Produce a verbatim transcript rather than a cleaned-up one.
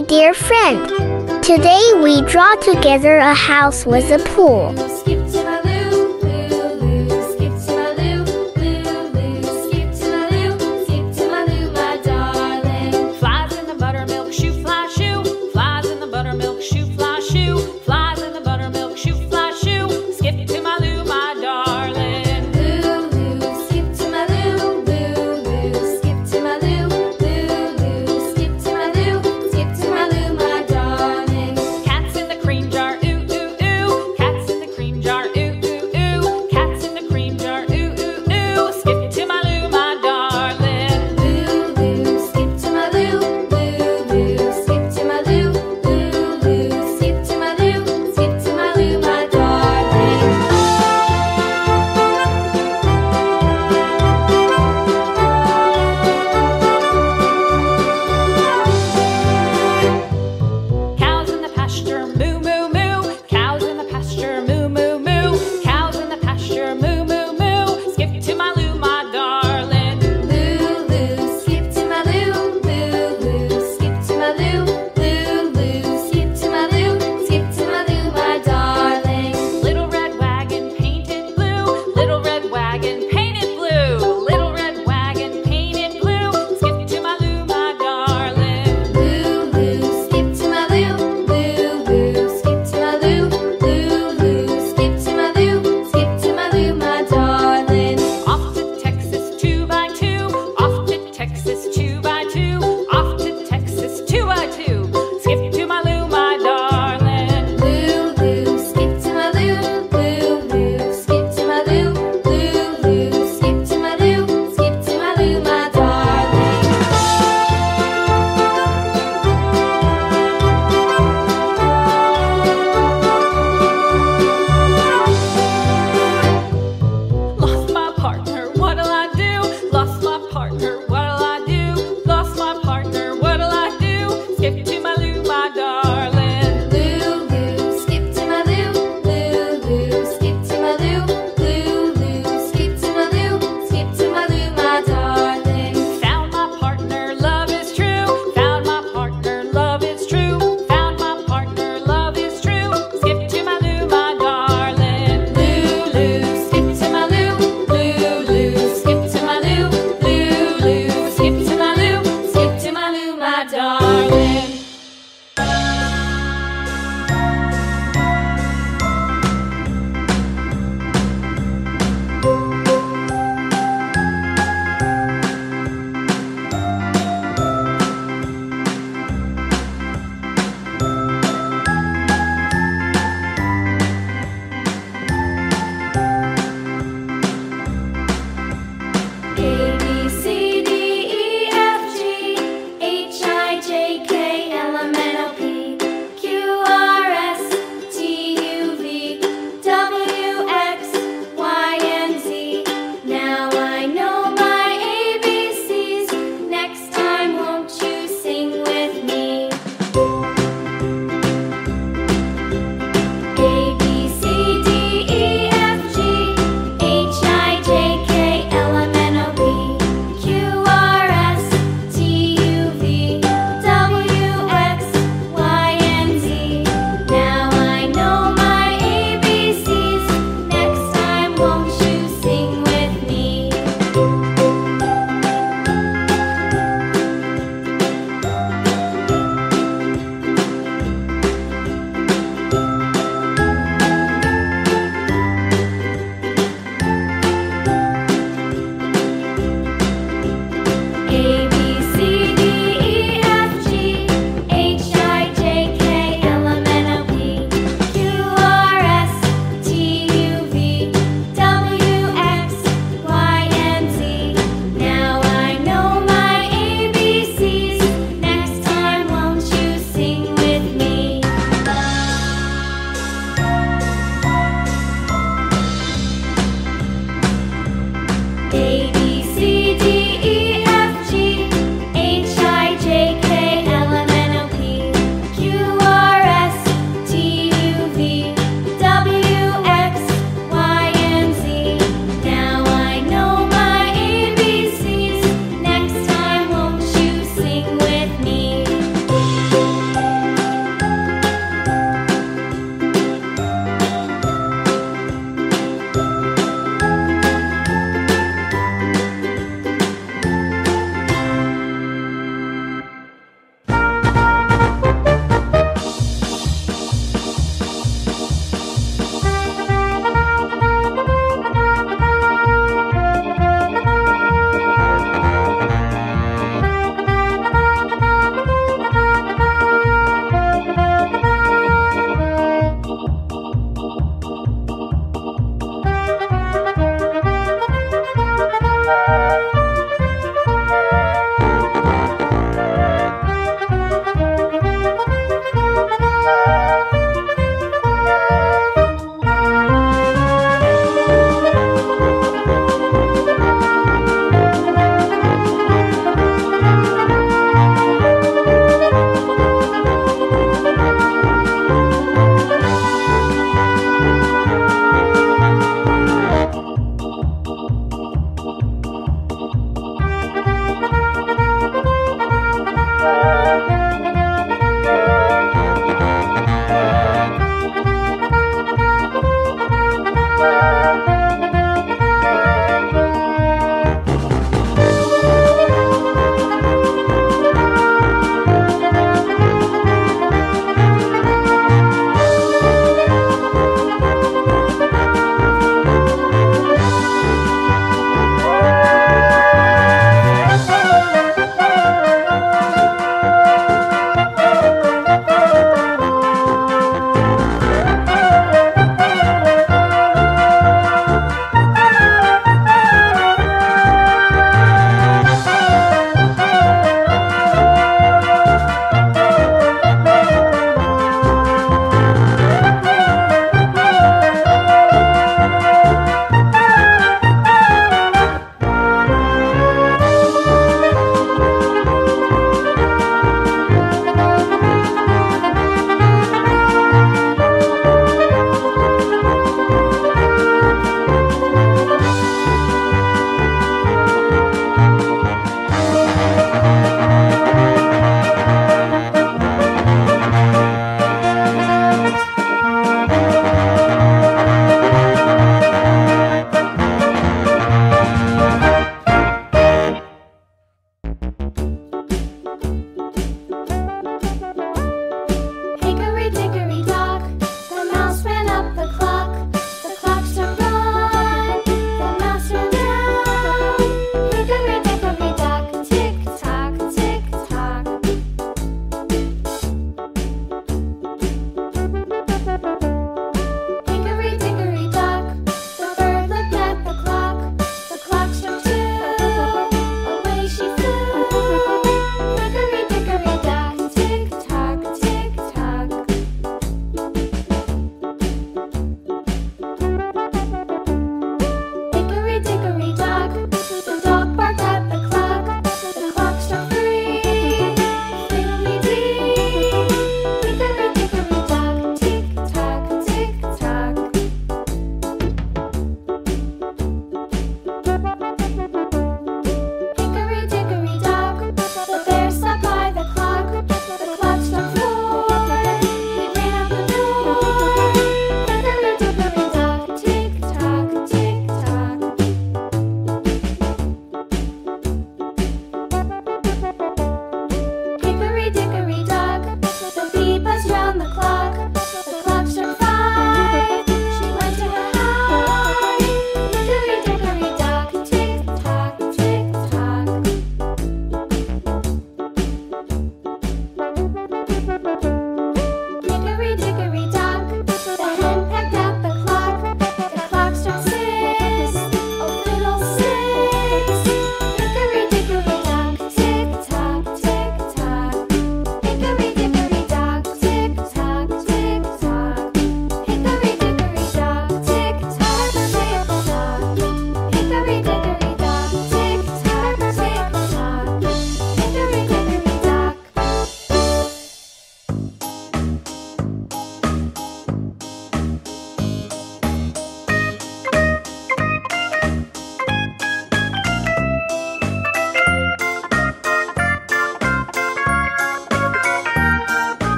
my dear friend. Today we draw together a house with a pool.